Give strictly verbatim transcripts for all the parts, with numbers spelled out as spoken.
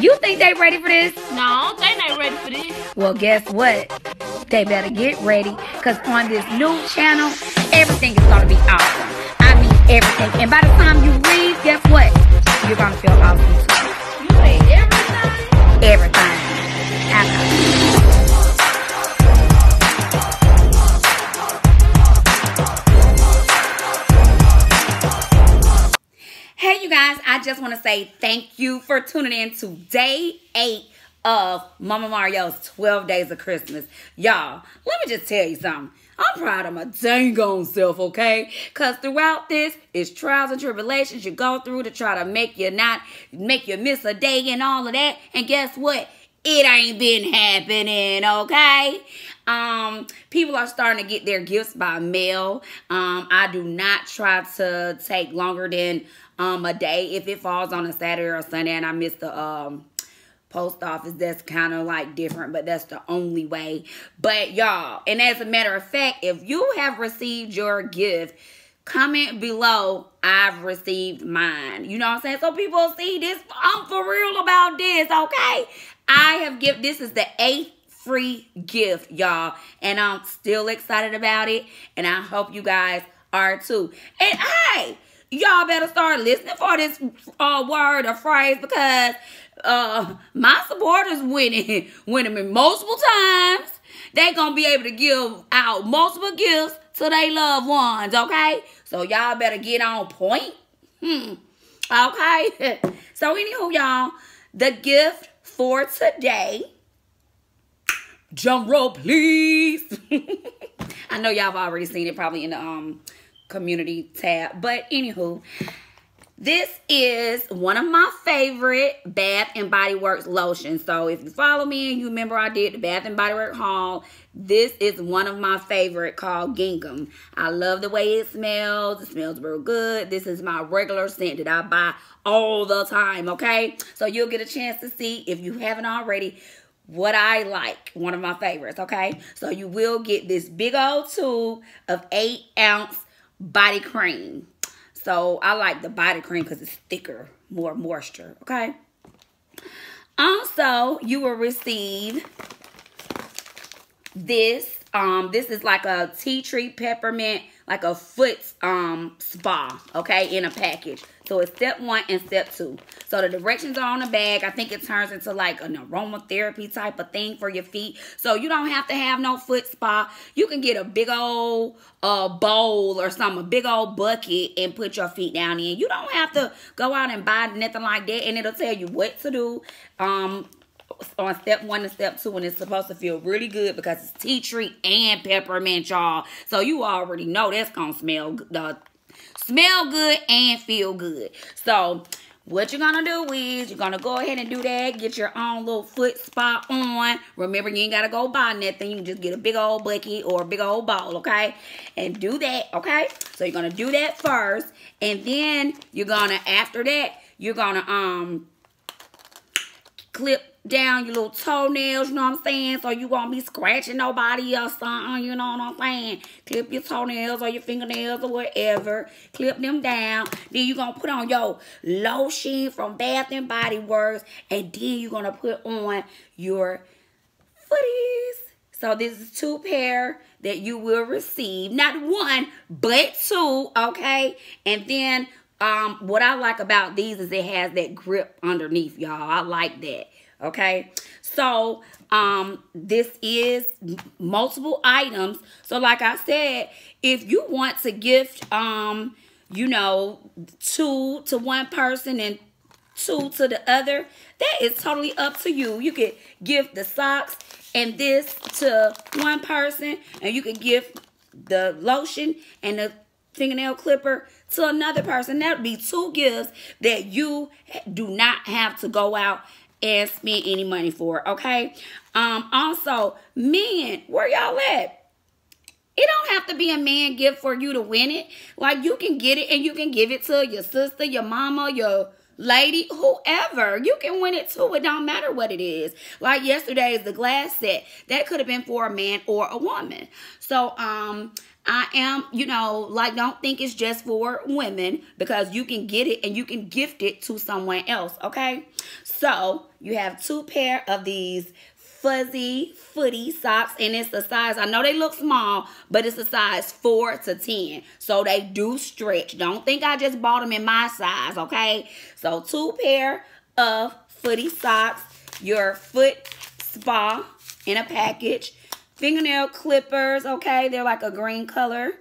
You think they ready for this? No, they ain't ready for this. Well, guess what? They better get ready, because on this new channel, everything is going to be awesome. I mean everything. And by the time you leave, guess what? You're going to feel awesome too. You mean everything? Everything. I know. Hey you guys, I just want to say thank you for tuning in to day eight of Mama Mario's twelve days of Christmas. Y'all, let me just tell you something. I'm proud of my dang on self, okay? Because throughout this, it's trials and tribulations you go through to try to make you not, make you miss a day and all of that. And guess what? It ain't been happening, okay? Um, people are starting to get their gifts by mail. Um, I do not try to take longer than um, a day. If it falls on a Saturday or a Sunday and I miss the um, post office, that's kind of like different, but that's the only way. But y'all, and as a matter of fact, if you have received your gift, comment below, I've received mine. You know what I'm saying? So people see this, I'm for real about this, okay? I have given, this is the eighth free gift, y'all. And I'm still excited about it. And I hope you guys are too. And hey, y'all better start listening for this uh, word or phrase, because uh, my supporters winning, winning me multiple times. They gonna be able to give out multiple gifts to their loved ones, okay? So y'all better get on point. Hmm. Okay. So anywho, y'all, the gift for today, drum roll please. I know y'all have already seen it probably in the um community tab, but anywho, this is one of my favorite Bath and Body Works lotions. So if you follow me and you remember I did the Bath and Body Works haul, this is one of my favorite called Gingham. I love the way it smells. It smells real good. This is my regular scent that I buy all the time, okay? So you'll get a chance to see, if you haven't already, what I like, one of my favorites, okay? So you will get this big old tube of eight ounce body cream. So I like the body cream because it's thicker, more moisture, okay? Also, you will receive this. Um, this is like a tea tree peppermint, like a foot um, spa, okay, in a package. So it's step one and step two. So the directions are on the bag. I think it turns into like an aromatherapy type of thing for your feet. So you don't have to have no foot spa. You can get a big old uh, bowl or something, a big old bucket, and put your feet down in. You don't have to go out and buy nothing like that. And it'll tell you what to do um, on step one and step two. And it's supposed to feel really good because it's tea tree and peppermint, y'all. So you already know that's going to smell good. Uh, Smell good and feel good. So what you're going to do is you're going to go ahead and do that. Get your own little foot spa on. Remember, you ain't got to go buy nothing. You can just get a big old bucket or a big old bowl, okay? And do that, okay? So you're going to do that first. And then you're going to, after that, you're going to um clip down your little toenails, you know what I'm saying? So you won't be scratching nobody or something, you know what I'm saying? Clip your toenails or your fingernails or whatever. Clip them down. Then you're going to put on your lotion from Bath and Body Works. And then you're going to put on your footies. So this is two pair that you will receive. Not one, but two, okay? And then um, what I like about these is it has that grip underneath, y'all. I like that. Okay, so um, this is multiple items. So like I said, if you want to gift, um, you know, two to one person and two to the other, that is totally up to you. You could gift the socks and this to one person, and you could gift the lotion and the fingernail clipper to another person. That would be two gifts that you do not have to go out and spend any money for, okay? Um, also, men, where y'all at? It don't have to be a man gift for you to win it. Like, you can get it and you can give it to your sister, your mama, your lady, whoever. You can win it too. It don't matter what it is. Like yesterday's the glass set. That could have been for a man or a woman. So, um, I am, you know, like, don't think it's just for women, because you can get it and you can gift it to someone else, okay? So you have two pair of these fuzzy footy socks, and it's a size, I know they look small, but it's a size four to ten, so they do stretch. Don't think I just bought them in my size, okay? So two pair of footy socks, your foot spa in a package, fingernail clippers, okay? They're like a green color,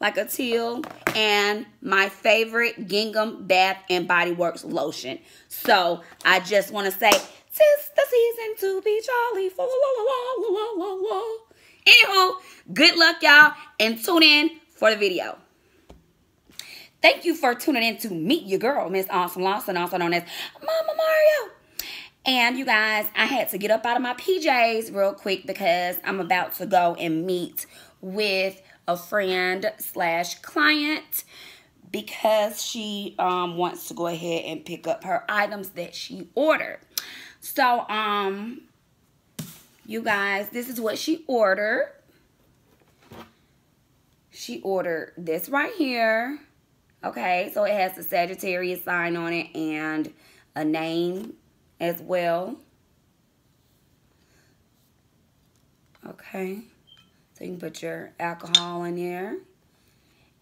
like a teal, and my favorite Gingham Bath and Body Works lotion. So I just want to say, tis the season to be jolly. Fa, la, la, la, la, la, la. Anywho, good luck, y'all, and tune in for the video. Thank you for tuning in to Meet Your Girl, Miss Awesome Lawson, also known as Mama Mario. And you guys, I had to get up out of my P Js real quick because I'm about to go and meet with a friend slash client, because she um, wants to go ahead and pick up her items that she ordered. So, um, you guys, this is what she ordered. She ordered this right here. Okay, so it has the Sagittarius sign on it and a name as well. Okay, so you can put your alcohol in there.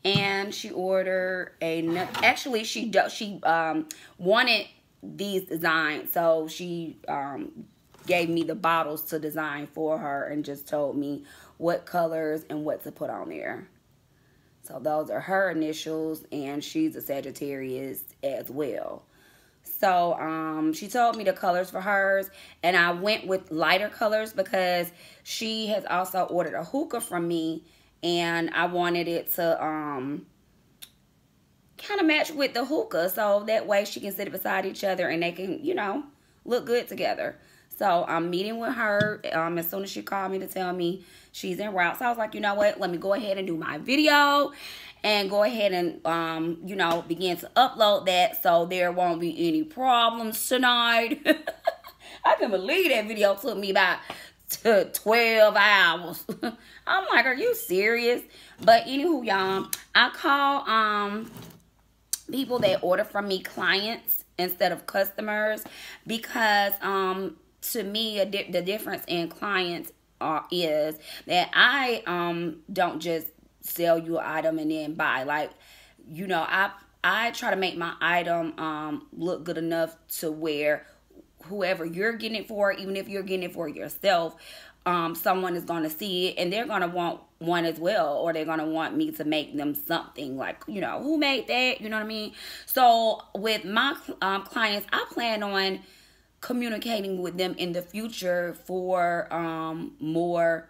And she ordered a, actually she, she um, wanted these designs, so she um gave me the bottles to design for her and just told me what colors and what to put on there. So those are her initials, and she's a Sagittarius as well. So um she told me the colors for hers, and I went with lighter colors because she has also ordered a hookah from me, and I wanted it to um kind of match with the hookah, so that way she can sit beside each other and they can, you know, look good together. So I'm meeting with her um, as soon as she called me to tell me she's en route. So I was like, you know what, let me go ahead and do my video and go ahead and, um, you know, begin to upload that so there won't be any problems tonight. I can believe that video took me about twelve hours. I'm like, are you serious? But anywho, y'all, I call... um. people that order from me clients instead of customers, because um to me a di the difference in clients are is that I um don't just sell you an item and then buy. Like, you know, I I try to make my item um look good enough to where whoever you're getting it for, even if you're getting it for yourself, um someone is going to see it and they're going to want one as well, or they're gonna want me to make them something, like, you know, who made that, you know what I mean? So with my um, clients, I plan on communicating with them in the future for um, more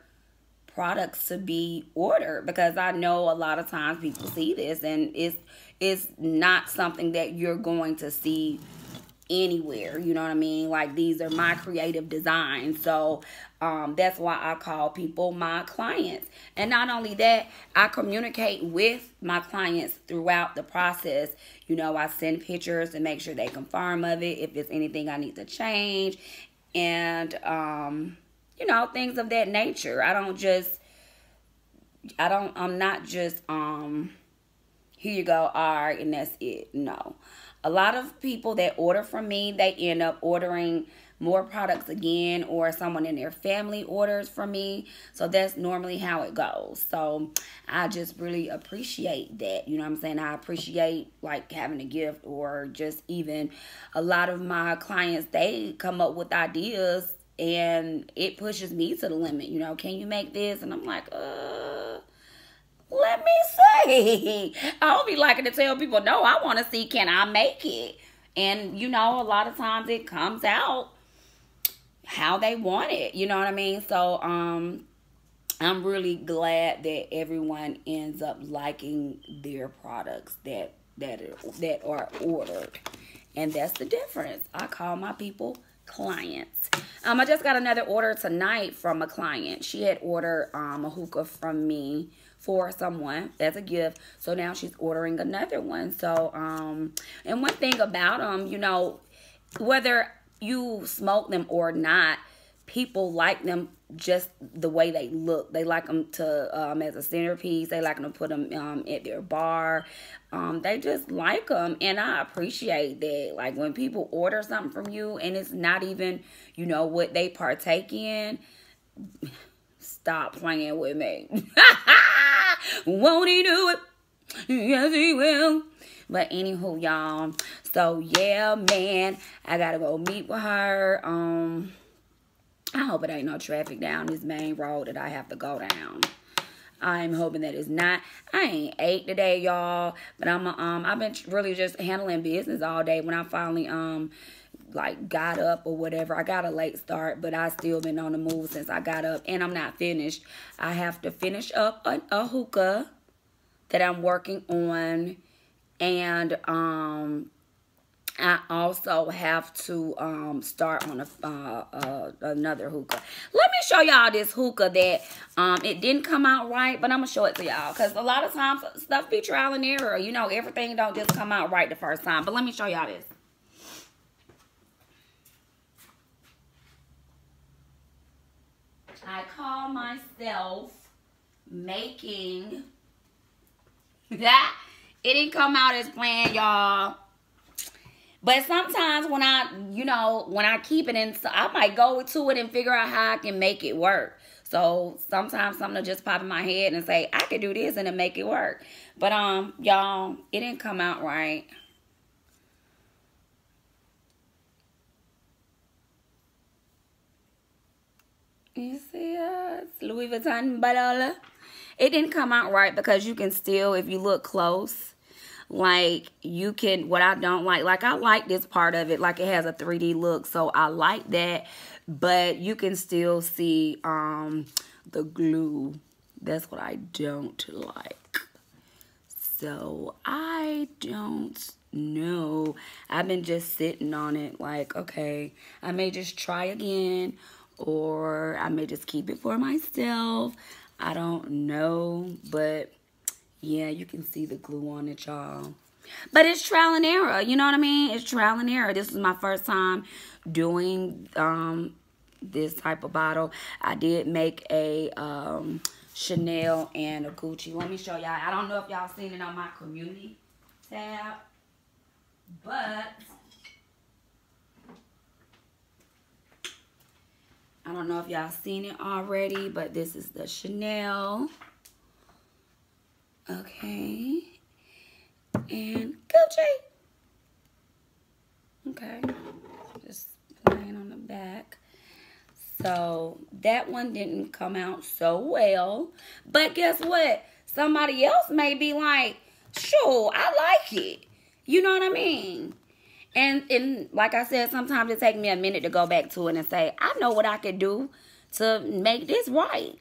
products to be ordered, because I know a lot of times people see this and it's, it's not something that you're going to see anywhere, you know what I mean? Like, these are my creative designs, so um that's why I call people my clients. And not only that, I communicate with my clients throughout the process. You know, I send pictures to make sure they confirm of it, if there's anything I need to change, and um you know, things of that nature. I don't just I don't I'm not just um here you go, all right, and that's it. No. A lot of people that order from me, they end up ordering more products again, or someone in their family orders from me. So that's normally how it goes. So I just really appreciate that. You know what I'm saying? I appreciate, like, having a gift, or just even a lot of my clients, they come up with ideas and it pushes me to the limit. You know, can you make this? And I'm like, uh... let me see. I don't be liking to tell people, no, I want to see, can I make it? And, you know, a lot of times it comes out how they want it. You know what I mean? So, um, I'm really glad that everyone ends up liking their products that, that, that are ordered. And that's the difference. I call my people clients. Um, I just got another order tonight from a client. She had ordered um, a hookah from me for someone as a gift, so now she's ordering another one. So um and one thing about them, you know, whether you smoke them or not, people like them just the way they look. They like them to um, as a centerpiece. They like them to put them um, at their bar. Um, they just like them, and I appreciate that. Like when people order something from you and it's not even, you know, what they partake in, stop playing with me. Won't he do it? Yes, he will. But anywho, y'all. So, yeah, man. I gotta go meet with her. Um, I hope it ain't no traffic down this main road that I have to go down. I'm hoping that it's not. I ain't ate today, y'all. But I'm a, um, I've been really just handling business all day. When I finally um, like got up or whatever, I got a late start, but I still been on the move since I got up, and I'm not finished. I have to finish up a, a hookah that I'm working on, and um, I also have to um, start on a, uh, uh, another hookah. Let me show y'all this hookah that um, it didn't come out right, but I'm going to show it to y'all because a lot of times stuff be trial and error. You know, everything don't just come out right the first time, but let me show y'all this. I call myself making... that it didn't come out as planned, y'all. But sometimes when I, you know, when I keep it in, I might go to it and figure out how I can make it work. So sometimes something will just pop in my head and say, I could do this and then make it work. But um, y'all, it didn't come out right. You see us, Louis Vuitton bottle. It didn't come out right because you can still, if you look close, like you can, what I don't like, like I like this part of it, like it has a three D look, so I like that, but you can still see um, the glue. That's what I don't like. So I don't know. I've been just sitting on it like, okay, I may just try again, or I may just keep it for myself. I don't know, but yeah, you can see the glue on it, y'all. But it's trial and error, you know what I mean? It's trial and error. This is my first time doing um, this type of bottle. I did make a um, Chanel and a Gucci. Let me show y'all. I don't know if y'all seen it on my community tab, but I don't know if y'all seen it already, but this is the Chanel. Okay. And Gucci. Okay. Just laying on the back. So that one didn't come out so well. But guess what? Somebody else may be like, sure, I like it. You know what I mean? And, and like I said, sometimes it takes me a minute to go back to it and say, I know what I could do to make this right.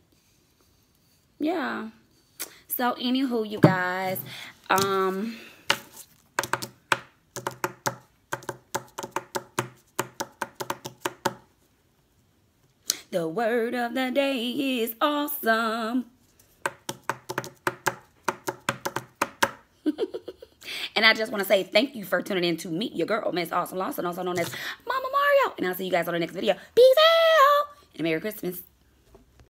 Yeah. So, anywho, you guys. Um, the word of the day is awesome. And I just want to say thank you for tuning in to Meet Your Girl, Miss Awesome Lawson, also known as Mama Mario. And I'll see you guys on the next video. Peace out. And Merry Christmas.